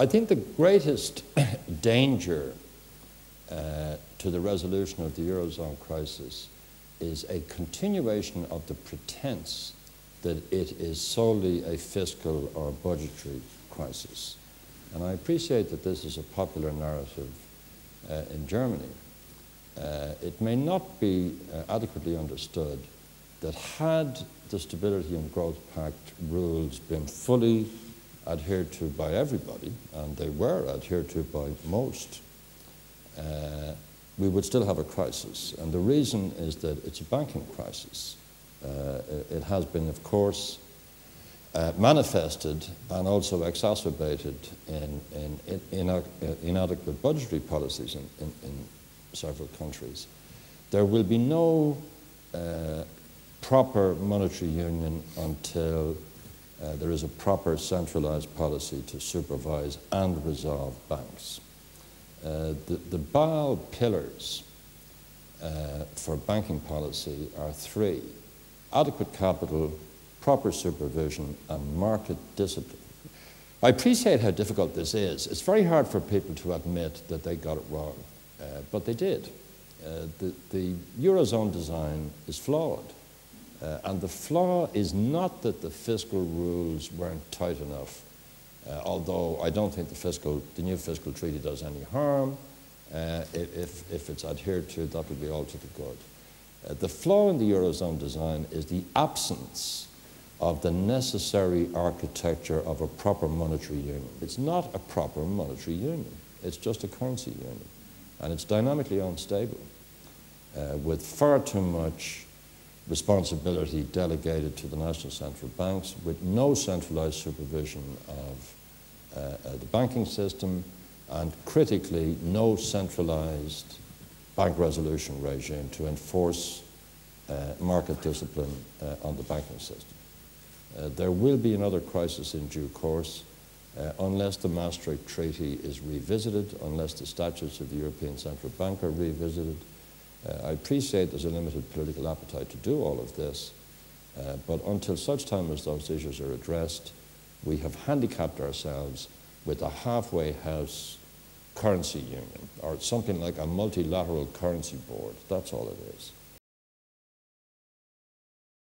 I think the greatest danger to the resolution of the Eurozone crisis is a continuation of the pretense that it is solely a fiscal or budgetary crisis. And I appreciate that this is a popular narrative in Germany. It may not be adequately understood that had the Stability and Growth Pact rules been fully adhered to by everybody, and they were adhered to by most, we would still have a crisis. And the reason is that it's a banking crisis. It has been, of course, manifested and also exacerbated in inadequate budgetary policies in several countries. There will be no proper monetary union until there is a proper centralized policy to supervise and resolve banks. The Basel pillars for banking policy are three: adequate capital, proper supervision, and market discipline. I appreciate how difficult this is. It's very hard for people to admit that they got it wrong, but they did. The Eurozone design is flawed. And the flaw is not that the fiscal rules weren't tight enough, although I don't think the new fiscal treaty does any harm. If it's adhered to, that would be all to the good. The flaw in the Eurozone design is the absence of the necessary architecture of a proper monetary union. It's not a proper monetary union. It's just a currency union. And it's dynamically unstable, with far too much responsibility delegated to the national central banks, with no centralized supervision of the banking system, and critically, no centralized bank resolution regime to enforce market discipline on the banking system. There will be another crisis in due course unless the Maastricht Treaty is revisited, unless the statutes of the European Central Bank are revisited. I appreciate there's a limited political appetite to do all of this, but until such time as those issues are addressed, we have handicapped ourselves with a halfway house currency union, or something like a multilateral currency board. That's all it is.